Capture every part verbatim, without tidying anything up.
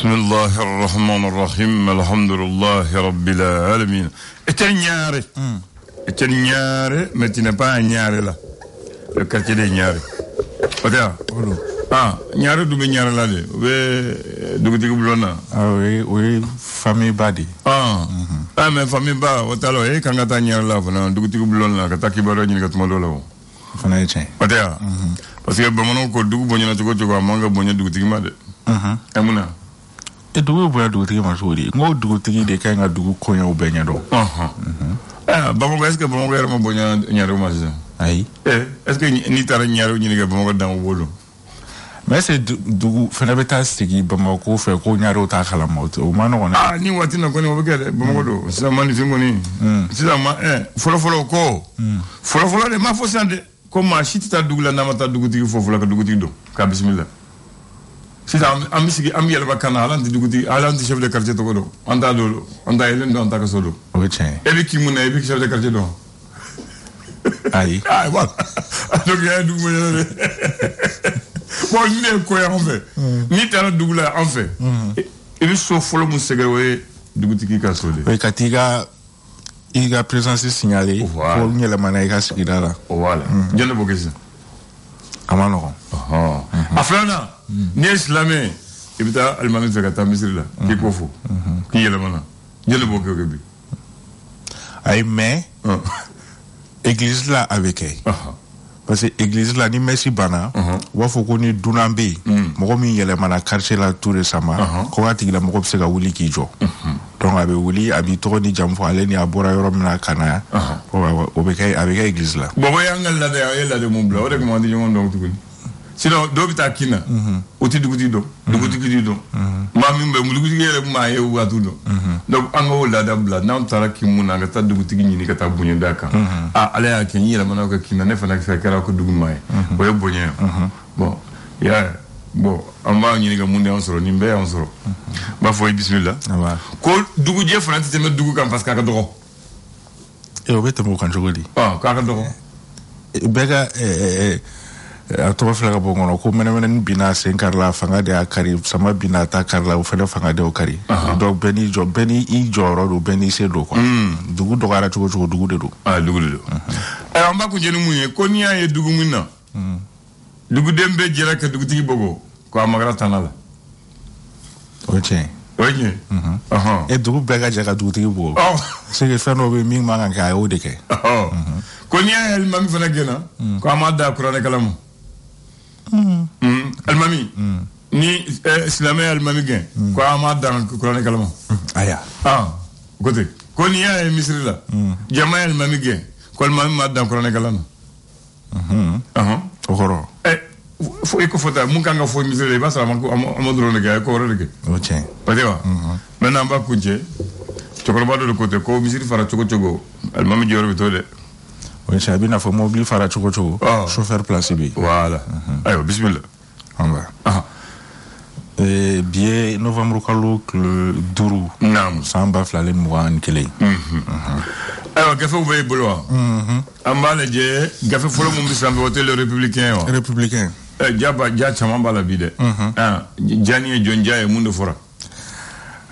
Bismillah ar-Rahman ar-Rahim, alhamdulillah, Rabbil Alamin. Et t'es Niaré. Et t'es Niaré, mais tu n'es pas un Niaré là. Le quartier des Niaré. Regarde. Ah, Niaré, d'où est Niaré là? D'où est-ce que Ah oui, oui, famille Badi. Ah, ah mais famille Badi, on t'a dit, quand t'as Niaré là, d'où est-ce que t'as dit, quand t'as dit, parce que Bamano Kodou, Bonina Togo, Manga Bonia du Timade. Amuna. Et d'où vous êtes du Majouri? Moi, du Tini de Kanga du Koya ou Benyado. Ah, Bamanga, est-ce que Bamanga Bonia Nyaromaz? Aïe. Est-ce que Nitara Nyaro Niga Bamanga dans le Wolo? Mais c'est du Fenabetas qui Bamako fait Konyaro Takalamot. Au Manon, ah, ni Watina Konoga, Bamado, c'est un manifimoni. C'est un man, eh, Folofoloco. Folofolo, les mafosande. Comme si tu as doublé la mata du il faut que tu aies doublé. Kabismillah. Si tu as un ami qui a mis le canal, tu as un chef de quartier. Tu as un dolo, tu as un dolo, tu as un dolo. Tu as un chef de quartier. Aïe. Ah, voilà. Donc, il y a un double. Bon, il y a un cohérent en fait. Il y a un double en fait. Et puis, sauf le moussegawé, du goût qui casse. Oui, Katiga. Il a présence signalée pour la manaïka sur Kidara. Voilà. Je ne vois que ça. Amano. Aflana, n'est-ce pas la main? Et puis, elle m'a mis à ta misère. Qui est confus? Qui est la mana? Je ne vois que le but. Aïe, mais l'église là avec elle. Parce que l'église là, ni Messi Bana, ou à Fokoni Dunambi, Moromi Yelemana, Karché la Tour de Sama, Koratig la Morobsega Wuli Kijo. Donc, avec Wuli, Abitro, ni Jamfo, Aleni, Abora, Romana, Kana, avec l'église là. Bon, voyons là derrière de mon blog, on dit mon nom. Sinon, Dobita Kina, Outi Dugudido, Dugudido, Mamimbe, Mulugudier, Maye ou Atudo. Donc, Angola, Dabla, Nam Taraki Munagata, Dugutini, Katabunia Daka, Alea Kenya, la Manaka Kina, Nefanaxa Karako Dugumaye, Oye Bonia. Bon, yeah, bon, Amman Yinga Mundia Ansoro, Nimbe Ansoro. Bafoy Bismillah. Call Dugudia France, Dugukan Pascadro. Et au bête, Mokanjoli. Ah, Carado. Bega, eh, a tɔgɔ fila ka bɔ n kɔnɔ ko mɛnɛmɛnɛni binna sen kari la fanga de y'a kari sama binna a ta kari la o fana fanga de y'o kari donc bɛɛ n'i jɔ bɛɛ n'i jɔyɔrɔ don bɛɛ n'i se don quoi dugu dɔgɔyara cogo cogo dugu de don ah dugu de don ɛ an b'a kun jɛ ni mun ye ko n'i y'a ye dugu min na duguden bɛɛ jɛra ka dugutigi bɔgɔ ko a magara tana la o ye tiɲɛ ye o ye tiɲɛ ye ɛ dugu bɛɛ ka jɛ ka dugutigi bɔgɔ c'est que fɛn dɔ bɛ yen min man kan kɛ a y'o de kɛ ko n'i y'a ye alimami fana gɛnna ko a ma da kuranɛ kalamu Almami, ni Islamé Almami gain. Quoi, Amad dans le Coran également. Aïe. Ah, côté. Konya et Misrila. Jamais Almami gain. Quoi, Almami mad dans le Coran également. Ah, horror. Eh, faut écouter. Mon kanga faut Misrila. Bas, ça manque. Amad dans le gars. Quoi, le gars. Ok. Pas de quoi. Maintenant, on va coucher. Tu comprends pas de côté. Quoi, Misrila fera choco choco. Almami dior bitoile. Oui, c'est bien, il faut m'oublier, faire un chococho, chauffeur placé. Voilà. Allez, bismillah. On va. Bien, novembre, le Dourou. Non. Sans bafler les mois en Kelly. Alors, qu'est-ce que vous voyez, Boulois? En bas, les gens, qu'est-ce que vous voulez, le républicain? Républicain. Diaba, Dia, Chamamba, la bide. Gianni et John Dia et Mundofora.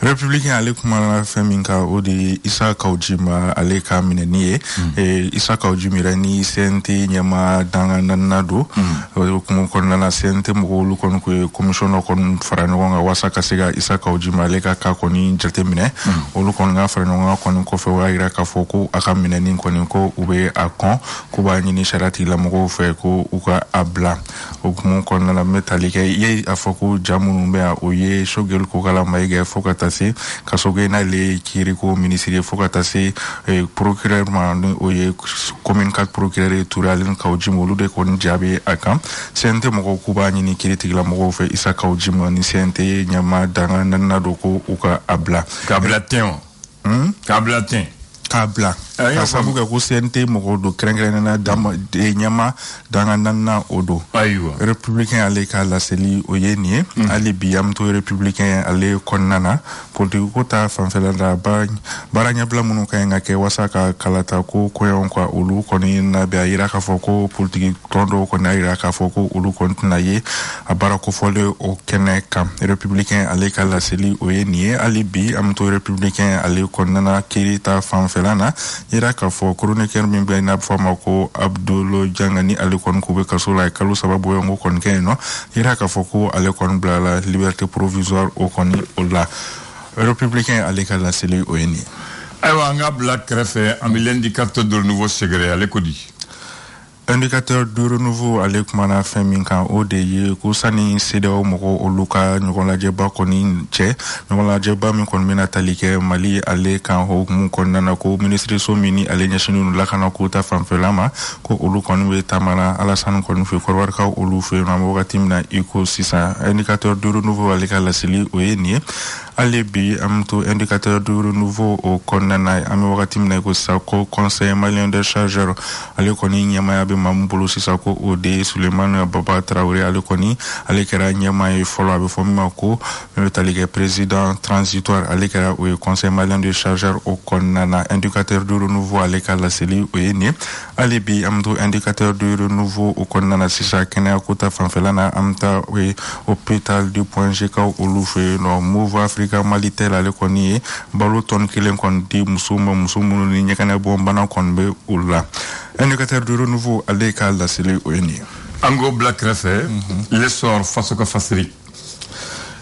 Républicain allé comme la Feminka ou de Issa Kaou Djim allé comme Nenié et Issa Kaou Djim irani C N T nyama dangananado comme qu'on a la C N T mogolu qu'on que commissioner qu'on fera nonga wasaka sega Issa Kaou Djim allé kaka koni jetemine olu qu'on a fera nonga qu'on qu'on fait waira kafoko akamine ni qu'on qu'on oube akon kuba ni sharati la mogo fait ko uka abla comme qu'on a la métallique yé afoko jamunumbe oye shogel kokala maiga fokata Kasogena le Kiriko ministère Fokatase procureur Oye commune quatre procureur Touralin Kaudjim Olude Kon Diaby Akam Sente Moko Kubani ni Kiritigla Moko fait Issa Kaou Djim ni Sente Nyama Dangananadoko Uka Abla. Kablatin. Kablatin. Kabla. Aya sabuga ko C N T mogodo krengrena dama de nyama danga nanna odo aywa républicain ale kala seli oyenie ale biam to républicain ale konnana politiko ta fanfela da bañ baranya bla munu kay ngake wasaka kalata ko koyon kwa ulu koni na be ayira ka foko politiki tondo ko na ayira ka foko ulu kontna ye abara ko fole o keneka républicain ale kala seli oyenie ale biam to républicain ale konnana kirita fanfela na ira ka fo chroniqueur min be na fama ko Abdoulo Jangani alekon ko be kasula kalu sababu yongo kon keno ira ka fo ko alekon blala liberté provisoire o koni ola républicain alekala seli oyeni aywa nga black krefe amilendi capteur de nouveau secret alekodi indicateur de renouveau à l'économie féminine au D I E, Kousani, C D O, Moko, Oluka, Nukola Djeba, Konin, Tché, Nukola Djeba, Mikon Menatalike, Mali, Ale, Kanho, Mukon Nanako, Ministre Somini, Ale, Nyashinu, Lakanako, Tafamfelama, Ko, Olukonwe, Tamara, Alassane, Konfe, Korwarka, Olufe, Namogatimna, Iko, Sisa, indicateur de renouveau à l'écalasili, Oenye, Alebi, Amto, indicateur de renouveau au Konanai, Amogatimna, Kosako, Conseil malien de chargeur, Ale, Konin, Yamaya, Mamboulou Sissako Ode, Suleiman Baba Traoré Alekoni, Alekera Nyama et Folo Abefomimako, Alekera président transitoire, Alekera au conseil malien de chargeur au Konana, indicateur de renouveau Alekera la Seli Oene, Alebi Amdo, indicateur de renouveau au Konana Sissa Kenya Kota Fanfelana, Amta Oe, Hôpital du Point G K Olufe, no Mouva Africa Malitel Alekoni, Baloton Kilenkon Di Moussouma Moussoumou Nyakana Bombana Konbe Oula. Indicateur de renouveau à l'école de Sélé Oeni. Ango Black Refé, l'essor face à Fasseri.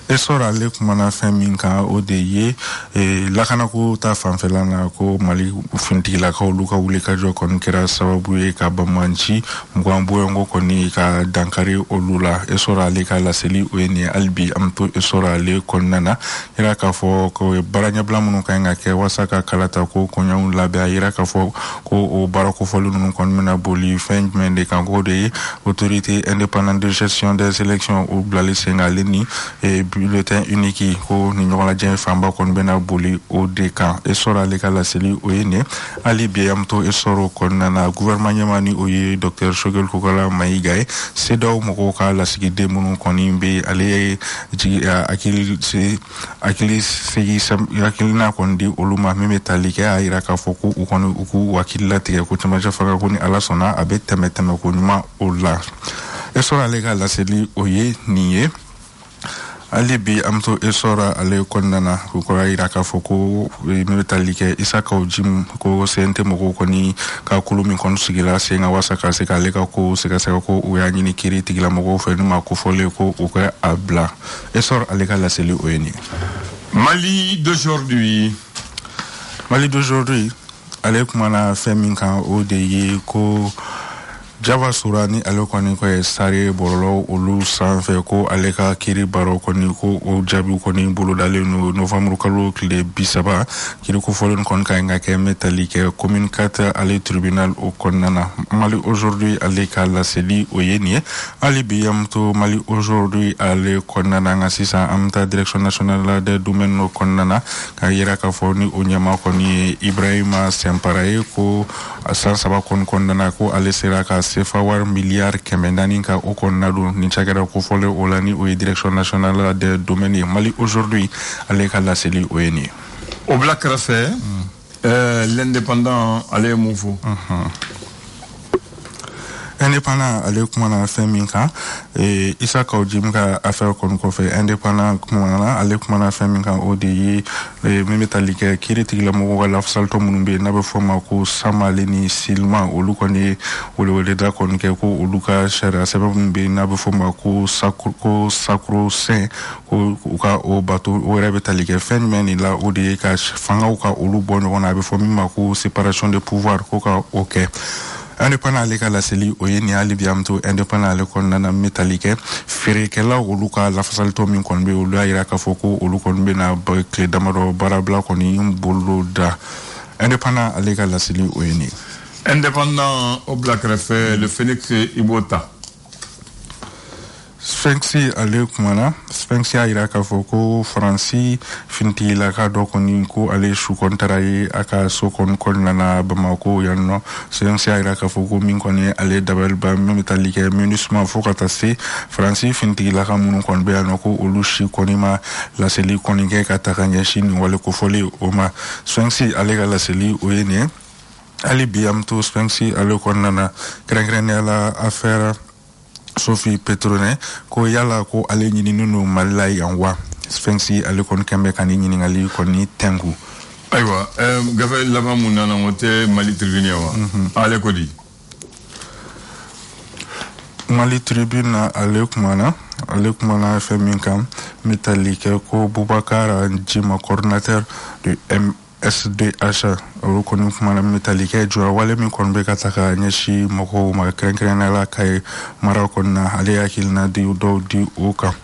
Essor à l'école Feminka O D I E, et la Kanako ta fanfelana ko Mali Funti la Kauluka ou les Kajo Konkera Sababoué Kabamanchi, Mwamboyango Konika Dankari Olula, Essor à l'école de Sélé Oeni, Albi Amto Essor à l'école Nana, Irakafo, Baranya Blamunukanga, Wasaka Kalatako, Konyaun Labia, Irakafo, Ko Barakofalun Konmena Boli, Fengmen de Kangode, Autorité indépendante de gestion des élections au Blali Sengalini, et bulletin unique ko nignola djé famba kon bena boli au dekan e sora le kala seli oyene ali biam to e soro kon nana gouvernement yamani oyi docteur Shogel Kokola Maïgae sedaw moko kala sigide munu kon imbe ali akil se akil se sam yakilna kon di oluma memetalike ayira ka foku ukon uku wakilla te ko tama jafaka koni ala sona abe temeteme ko nyuma ola e sora le kala seli oye niye Alibi amto esora ale konnana ko koira ka foko metalike Issa Kaou Djim ko C N T moko koni ka kulumi kon sigila senga wasaka sekale ka ko sekase ko uyanyi ni kiriti gila moko fenu makufole ko uka abla esor ale ka la seli oyeni Mali d'aujourd'hui Mali d'aujourd'hui ale kumana feminka O D I E ko Java Surani alokoniko e sare borolo olu sanfe ko aleka kiri baro koniko o jabi koni bulu dale no novembre kalu le bisaba kiri ko folon kon ka ngake metalike commune quatre ale tribunal o konana Mali aujourd'hui aleka la seli oyeni ali biam to Mali aujourd'hui ale konana ngasisa amta direction nationale de domaine no konana kayira ka foni onyama koni Ibrahima Semparae ko asan saba kon konana ko ale seraka Sefawar milliard Kemendani ka okonadu ni chakara ko fole olani o direction nationale de domaine Mali aujourd'hui aleka la seli oyeni au Black Rafé euh l'indépendant ale moufo indépendant ale kumana feminka e Issa Kaou Djim ka affaire kon ko fe indépendant kumana ale kumana feminka O D I e memetalike kiriti la mo wala salto munumbe na be foma ko samaleni silma olukoni olole da kon ke ko oluka shara sababu be na be foma ko sakurko sakro saint ko ka o bato o rebetalike fenmeni la O D I ka fanga ka olubono ona be fomi mako séparation de pouvoir ko ka OK indépendant à la Seli Oyeni Alibiamto, indépendant à l'école Nana Metalike, Ferekela, Oluka, la Fasalto Minkonbe, Oluka, Irakafoko, Olukonbe, Nabakle, Damaro, Barabla, Konium, Boloda. Indépendant à la Seli Oyeni. Indépendant au Black Refé, le Phoenix Ibota. Sphinxi ale kumana Sphinxi ila kafoko Franci finti ila ka dokoninko ale shukontaraye aka sokon kolnana bamako yanno Sphinxi ila kafoko minkoni ale dabal ba metalike munusma fokatase Franci finti ila ka munukon be anoko olushi konima la seli konike katakanyashin wale kofole oma Sphinxi ale ka la seli oyene ali biamto Sphinxi ale konana krangrenela la affaire Sophie Petronet, ko yala ko ale nyini nunu malai anwa. Sphinxi ale kon kembe kani nyini ngali koni tengu. Aywa, um, gafe lava muna na mote Mali Tribune wa. Mm-hmm. Ale kodi. Mali Tribune na ale kumana. Ale kumana F M kam Metallique ko Boubacar Djima coordinateur du M. S D H reconnu comme la métallique joueur wale min konbe kataka nyeshi moko makrenkren la kay marokon na aliakil na di do di oka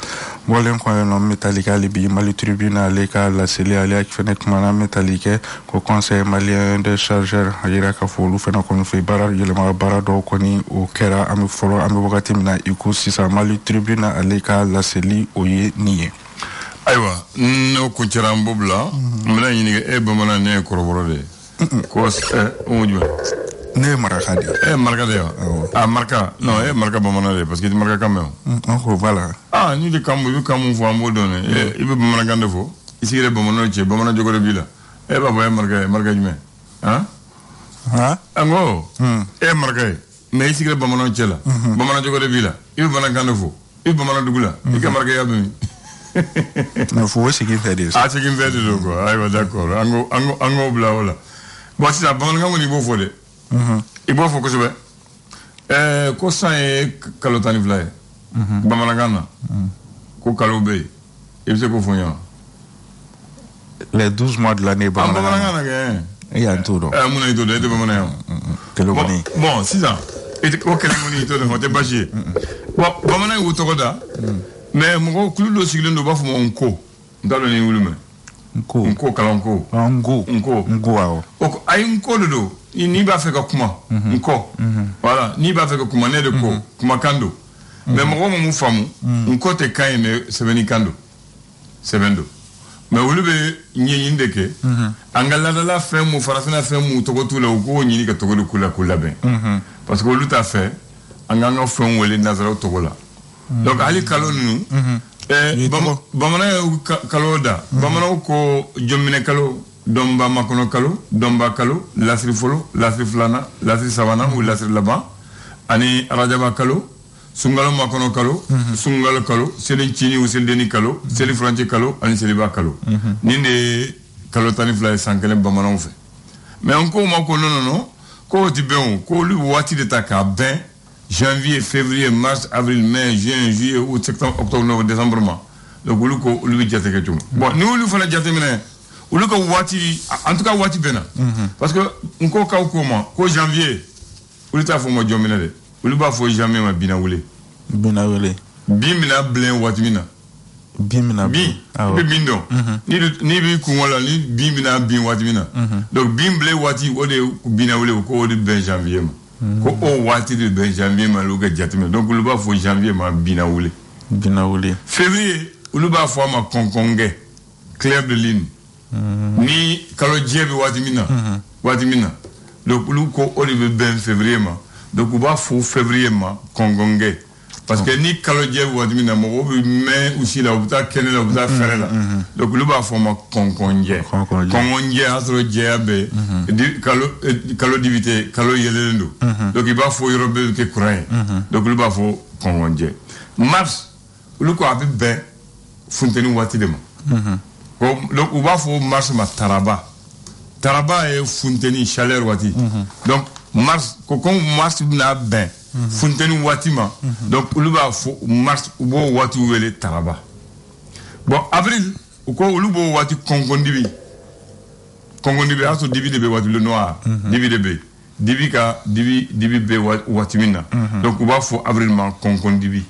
wale kon no métallique libi Mali tribunal leka la sele aliak fenek mana métallique ko conseil malien de chargeur ayira ka folu fena kon fe barar yelma barado koni o kera am folo am bogati mina iku sisa Mali tribunal leka la sele oye nié. Aywa, no kuchera mbobla, mla yinige e bamana ne korborode. Kos eh onju. Ne maraka dia. Eh maraka dia. Ah maraka, non eh maraka bamana dia parce que tu maraka kameo. Encore voilà. Ah ni de kamu kamu vo ambo donne. Eh ibe bamana gandefo. Isire bamana che bamana jogore bila. Eh baba eh maraka maraka jume. Hein? Hein? Ango. Eh maraka. Mais isire bamana che la. Bamana jogore bila. Ibe bamana gandefo. Ibe bamana dugula. Ike maraka ya bimi. Non, faut aussi qu'il fasse des choses. Ah, c'est qu'il fasse des choses, quoi. Ah, d'accord. Ango, ango, ango, bla, bla. Bon, c'est ça. Bon, on est bon, faut les. Il faut que je vais. Eh, qu'est-ce que c'est que le tani vlaye? Bamanagana. Qu'est-ce que l'obé? Et c'est quoi, Fognan? Les douze mois de l'année, Bamanagana. Il y a un tour. Ah, mon aïe, tout le monde. Que le bonnet. Bon, c'est ça. Et qu'est-ce que le bonnet, tout le monde, t'es bâché. Bon, Bamanagana, où t'es là? Mais mon clou le sigle de baffe mon co dans le nez. Nko, nko, kalanko, nko, nko, nko, aïe, nko de dos, il n'y va faire comment, nko, voilà, n'y va faire comment, n'est de co, kumakando. Mais mon homme, mon femme, nko te kaine, c'est venicando, c'est vendo. Mais vous le voyez, n'y a indiqué, angalala ferme ou farasana ferme ou togotou la ou n'y a togo de kula kula ben. Parce que vous l'avez fait, angalan ferme ou les nazaro togola. Donc ali kalon nous eh bamana kaloda bamana ko jomine kalo domba makono kalo domba kalo lasri folo lasri flana lasri savana ou lasri laba ani rajaba kalo sungalo makono kalo sungalo kalo seli chini ou seli deni kalo seli franchi kalo ani seli ba kalo ninde kalo tani fly sankele bamana on fait mais encore moi ko non non non ko ti ben ko lui wati de taka ben janvier, février, mars, avril, mai, juin, juillet, août, septembre, octobre, novembre, décembre. Donc, nous, nous, nous, bon, nous, nous, faisons nous, nous, en tout cas, nous, mm-hmm. Parce que, nous, nous, comment, qu'au janvier, nous, nous, nous, nous, nous, nous, nous, nous, jamais nous, nous, nous, nous, nous, nous, nous, nous, nous, Bimina bin, bindo. Ni ni bi kumala ni bimina bin watimina. Donc bimble wati ode bina wole ko ode ben janvier. Ko on wati de ben janvier maluga jatime donc le ba fo janvier ma binaoulé binaoulé février le ba fo ma konkonge clair de ligne ni kalo djebi watimina watimina donc le ko olive ben février ma donc le ba fo février ma konkonge parce que ni kalo djebi watimina mo mais aussi la buta kenela buta faire là donc le ba fo ma konkonge konkonge astro djebi kalo kalo divité kalo yelendo donc il va faut europe que courant donc il va faut congonje mars le ko avec ben fontenu watidema donc il va faut mars ma taraba taraba et fontenu chaleur wati donc mars kokon mars na ben fontenu watima donc il va faut mars bo wati wele taraba bon avril ko lu bo wati kongondibi Kongondi be aso divi de be wati le noir divi de be divi ka divi divi be watimina donc on va faut avril man kongondi bi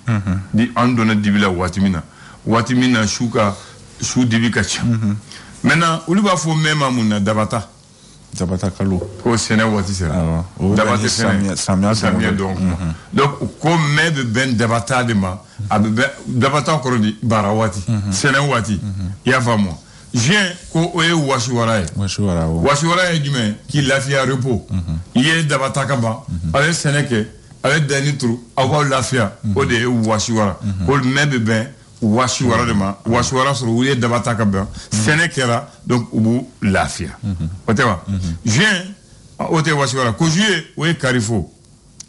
di andona divi la watimina watimina shuka shu divi ka cha maintenant on va faut même amuna dabata dabata kalo ko sene wati sene dabata sene samia samia donc donc comme même ben dabata de ma dabata kɔrɔ di baara waati sɛnɛ waati i y'a faamu je ko o ye wasiwara ye wasiwara wasiwara ye jumɛn k'i lafiya repos i ye dabata ka ban a ye sɛnɛ kɛ a ye danni turu aw b'aw lafiya o de ye wasiwara o mɛn bɛ bɛn wasiwara de ma wasiwara sɔrɔ u ye dabata ka ban sɛnɛ kɛra donc u b'u lafiya o tɛ wa je o tɛ wasiwara ko juillet o ye karifo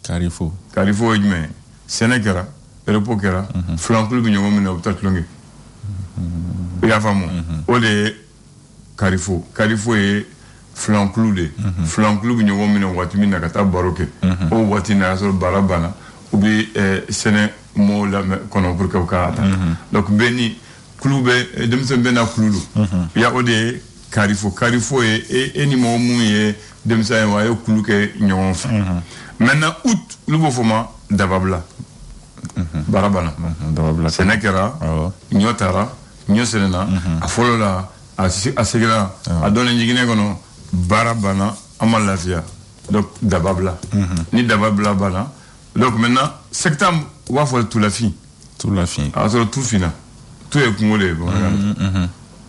karifo karifo ye jumɛn sɛnɛ kɛra repos kɛra filankulu bɛ ɲɔgɔn minɛ u bɛ taa tulonkɛ il y a vraiment on est carifo carifo est flancloudé flanclou nous avons mis en voiture na kata baroque au voiture na sur barabana ou bien c'est un mot là qu'on a pour que donc beni club de monsieur bena cloulou il y a on est carifo carifo est un mot mouillé de monsieur ouais au clou que nous maintenant août le mouvement d'ababla barabana d'ababla c'est n'ekera nyotara Nyoselena, a folola, a segela, a donné Niguinegono, Barabana, Amalavia, donc Dababla, ni Dababla Bana. Donc maintenant, septembre, on va faire tout la fille. Tout la fille. Alors tout fina. Tout est cumulé.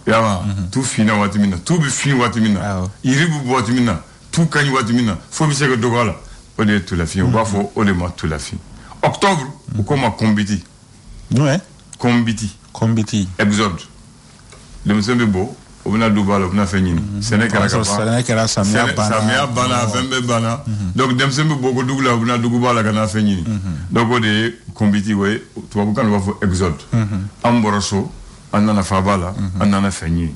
Yama, tout fina Watimina, tout fini Watimina, Iribu Watimina, tout Kany Watimina, Fobisek Dogala, on est tout la fille, on va faire tout la fille. Octobre, on commence à Kombiti. Ouais. Kombiti. Kombiti. Exode. Le monsieur Bebo, on a Dubaï, on a Fénine. C'est n'est qu'à Samia Bana, Fembe Bana. Donc, le monsieur Bebo, on a Dubaï, on a Fénine. Donc, on est Kombiti, oui, tu vois, on va faire Exode. Amboroso, on a Fabala, on a Fénine.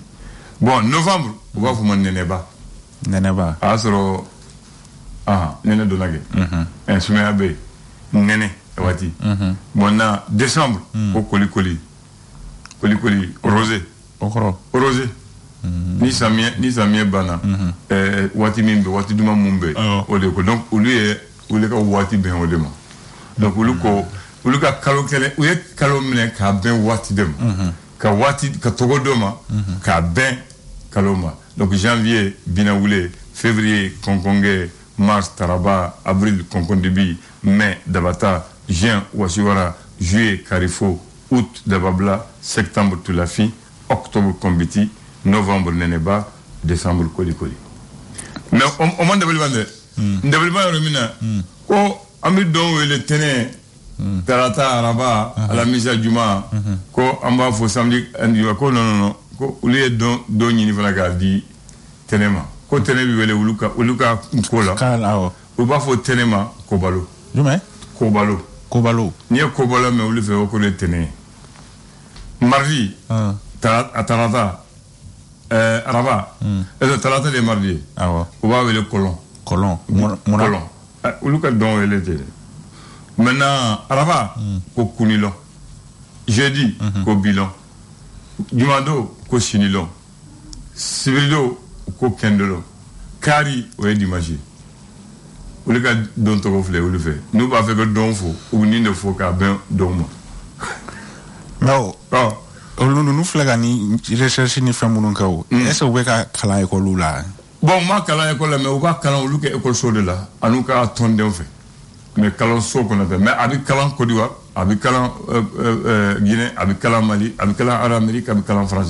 Bon, novembre, on va faire mon Neneba. Neneba. Asro. Ah, Nene Donagé. Un Soumea B. Nene. Bon, en décembre, au Colicoli. Colicoli, rosé. Rosé. Ni Samia, ni Samia Bana. Watimimbe, Watiduma Mumbe. Donc, où lui est, où le cas Wati Ben Odema. Donc, où le cas, où le cas Kalokele, où est Kalomene, Ka Ben Watidem. Ka Wati, Ka Togodoma, Ka Ben Kaloma. Donc, janvier, Binaoulé, février, Konkongé, mars, Taraba, avril, Konkondibi, mai, Dabata, juin, Wasiwara, juillet, Karifo. Août Dababla, septembre Tulafi, octobre Kombiti, novembre Neneba, décembre Kolikoli. Mais au moment de l'évaluation, l'évaluation est remise. Quand Amir Don le tenait, Tarata Araba à la mise à Juma, quand Amba faut samedi, on dit quoi non non non, quand on lui donne Don il va la garder tenema. Quand tenait lui le Uluka Uluka Nkola, on va faut tenema Kobalo. Juma? Kobalo. Kobalo. Ni Kobalo mais on lui fait reconnaître tenait. Mardi, à Tarata, Araba, et de Tarata de mardi, on va avec le colon. Colon, mon colon. Où le cadon est l'été. Maintenant, Araba, au Kunilon. Jeudi, au Bilon. Dumado, au Chinilon. Sibrido, au Kendolo. Kari, au Edimagie. Où le cadon te reflète, où le fait. Nous, on va faire que don faux, ou ni ne faut qu'à ben dormant. Non, non. Nous flagrons recherche ni faire mon cas. Est-ce que vous avez calé l'école là? Bon, moi calé l'école mais vous avez calé où que l'école sort de là. À nous qu'à attendre en fait. Mais calé sort qu'on a fait. Mais avec calé Côte d'Ivoire, avec calé Guinée, avec calé Mali, avec calé Amérique, avec calé France.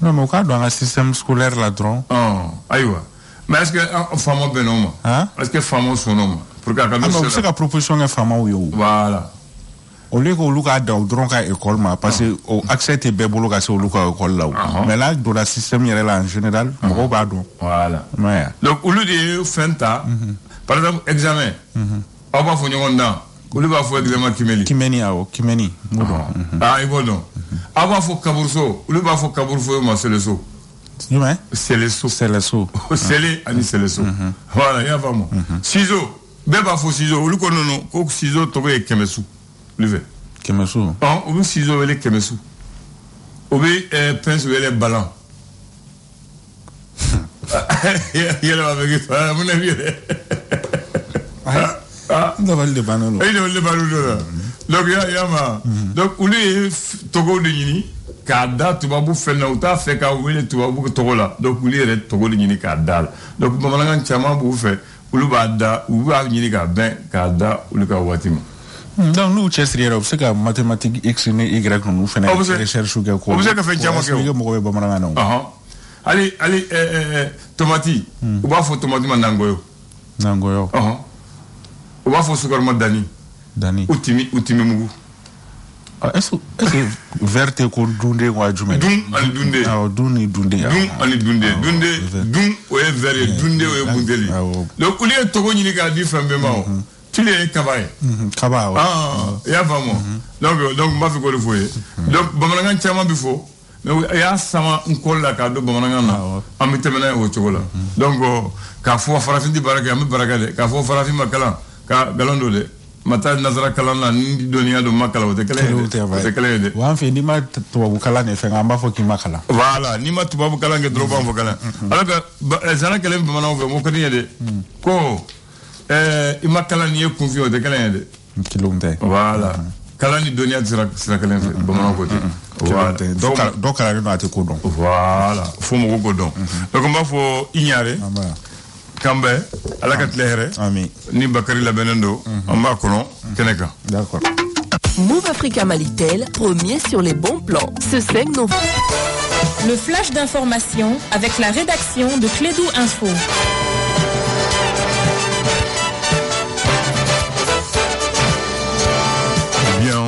Non, mais quoi dans un système scolaire là dedans? Ah, aïe ouais. Mais est-ce que femme ben homme? Hein? Est-ce que femme son homme? Pour qu'à calme. Ah, mais c'est la proposition de femme ou yo. Voilà. Au lieu qu'on loue à Daudronka école, parce que l'accès est bien pour l'accès au Luka école là. Mais là, dans le système, il y a là en général, on va pas donc. Voilà. Donc, au lieu de faire ça, par exemple, examen, on va faire un an. Au lieu de faire examen Kimeni. Kimeni, ah, Kimeni. Ah, il va donc. On va faire Kabourso. Au lieu de faire Kabourso, c'est le saut. C'est le saut. C'est le saut. C'est le saut. C'est le saut. Voilà, il y a vraiment. Ciseaux. Ben, pas faux ciseaux. Au lieu qu'on a un ciseau, tu vas être Kemesou. Kemesou. Ah, on veut ciseaux avec Kemesou. On veut pince avec ballon. Il y a la baguette. Ah, mon ami. Ah, ah. Il doit le ballon. Il doit le ballon là. Donc il y a ma. Donc on est Togo de Guinée. Kada, tu vas bouffer là où t'as fait Kaoué, tu vas bouffer Togo là. Donc on est Togo de Guinée Kada. Donc maman a un chama bouffer. On le bat da, on va Guinée Kada, Kada, on le Kaouatima. Dans nous, c'est que mathématiques X et Y, nous faisons des recherches. Vous avez fait un Allez, allez, Tomati, vous avez Tomati Nangoyo. Nangoyo. Vous avez fait Dani. Dani. Outimi Mugu. Est-ce que verte est Dundé ou Adjumé? Dundé. Dundé. Dundé. Dundé. Dundé. Dundé. Dundé. Dundé. Donc, vous avez Togo Nigadi Fembemao. Tu l'es Kabaye. Kabaye. Ah, il y a vraiment. Donc, donc, ma fille, le foyer. Donc, Bamanan Tiaman Bifo, il y a Sama, un col à Kado Bamanan, en métamène au Chocolat. Donc, Kafo Farafin de Baraka, Baraka, Kafo Farafin Makala, Galandole, Matal Nazara Kalana, Donia de Makala, de Kalé, de Kalé, de Wanfi, Nima Tuabukalan, et Fangamba Foki Makala. Voilà, Nima Tuabukalan et Droban Vokalan. Alors que Zanakalem Bamanan, Mokani, de Ko. Il m'a calanié confiant de Calende. Voilà. Calani Donia sera Calende. Bon, mon côté. Voilà. Donc, à la rue, à te coudon. Voilà. Faut me coudon. Donc, on va faut ignorer. Cambe, à la Catlere, ami, ni Bakari la Benendo, en Macron, Keneka. D'accord. Move Africa Malitel, premier sur les bons plans. Ce segment. Le flash d'information avec la rédaction de Klédu Info.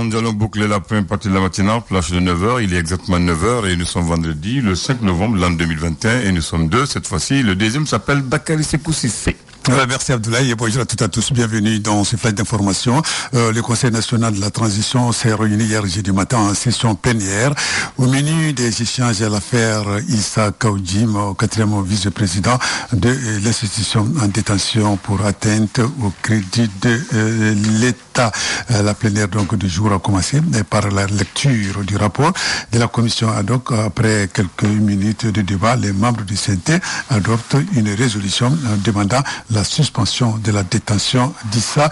Nous allons boucler la première partie de la matinale, plage de neuf heures, il est exactement neuf heures et nous sommes vendredi, le cinq novembre, l'an deux mille vingt et un et nous sommes deux, cette fois-ci, le deuxième s'appelle Dakarisé Koussissé. Voilà, merci Abdoulaye et bonjour à toutes et à tous, bienvenue dans ce flash d'information. Euh, le Conseil national de la transition s'est réuni hier jeudi matin en session plénière. Au menu des échanges à l'affaire Issa Kaou Djim, quatrième vice-président de l'institution en détention pour atteinte au crédit de euh, l'État. Euh, la plénière donc du jour a commencé par la lecture du rapport de la commission ad hoc. Après quelques minutes de débat, les membres du C N T adoptent une résolution euh, demandant la suspension de la détention d'Issa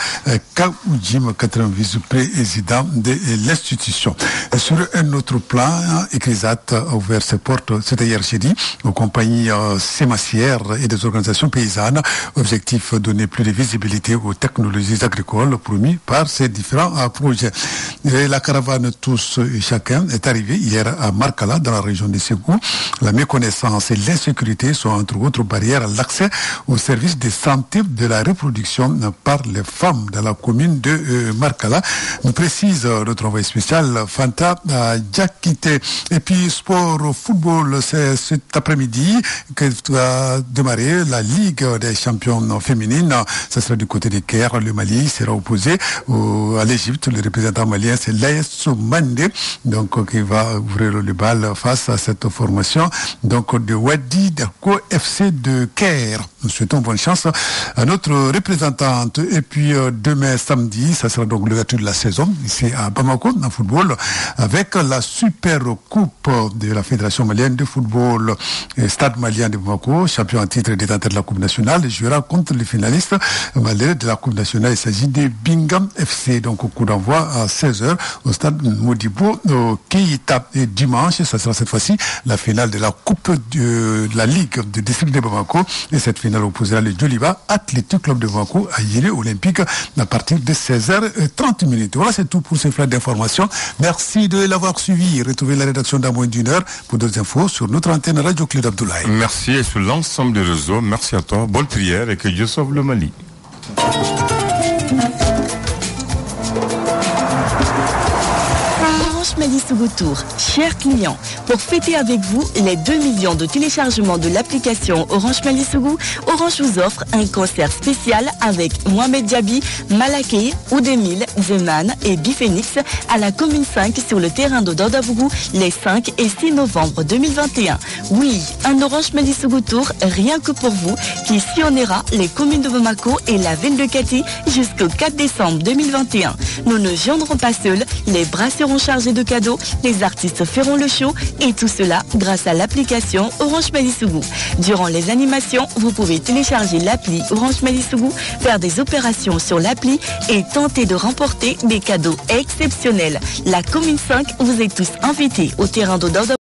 Kaou Djim, quatrième vice-président de l'institution. Sur un autre plan, Écrisat a ouvert ses portes, c'était hier jeudi, aux compagnies sémacières et des organisations paysannes. Objectif, donner plus de visibilité aux technologies agricoles promues par ces différents projets. Et la caravane Tous et Chacun est arrivée hier à Markala, dans la région de Ségou. La méconnaissance et l'insécurité sont entre autres barrières à l'accès aux services des santé de la reproduction par les femmes dans la commune de euh, Markala, nous précise euh, notre envoyé spécial Fanta euh, Diakité. Et puis sport football, c'est cet après-midi que va démarrer la Ligue des champions féminines. Ce sera du côté des Caire. Le Mali sera opposé au, à l'Égypte. Le représentant malien, c'est Laïs Soumande, donc qui va ouvrir le bal face à cette formation donc de Wadi Dako F C de Caire. Nous souhaitons bonne chance à notre représentante. Et puis euh, demain samedi, ça sera donc l'ouverture de la saison ici à Bamako, dans le football, avec la super coupe de la Fédération malienne de football. Et Stade malien de Bamako, champion en titre et détenteur de la Coupe nationale, jouera contre les finalistes malais de la Coupe nationale. Il s'agit de Bingham F C, donc au coup d'envoi à seize heures au stade Modibo Keita. Et dimanche, ça sera cette fois-ci la finale de la Coupe de, de la Ligue du district de Bamako. Et cette finale opposera les Jolibas, Athlétique Club de Vancouver à Yéli Olympique à partir de seize heures trente. Voilà, c'est tout pour ce flash d'information. Merci de l'avoir suivi. Retrouvez la rédaction dans moins d'une heure pour d'autres infos sur notre antenne Radio Club Abdoulaye. Merci et sur l'ensemble des réseaux. Merci à toi. Bonne prière et que Dieu sauve le Mali. Orange Mali Sougou Tour, chers clients, pour fêter avec vous les deux millions de téléchargements de l'application Orange Mali Sougou, Orange vous offre un concert spécial avec Mohamed Diaby, Malaké, Oudemil, Zeman et Bifénix à la commune cinq sur le terrain de Dordabougou les cinq et six novembre deux mille vingt et un. Oui, un Orange Mali Sougou Tour rien que pour vous qui sillonnera les communes de Bamako et la ville de Kati jusqu'au quatre décembre deux mille vingt et un. Nous ne viendrons pas seuls, les bras seront chargés de cadeaux, les artistes feront le show et tout cela grâce à l'application Orange Mali Sougou. Durant les animations, vous pouvez télécharger l'appli Orange Mali Sougou, faire des opérations sur l'appli et tenter de remporter des cadeaux exceptionnels. La commune cinq vous est tous invités au terrain d'Odorda.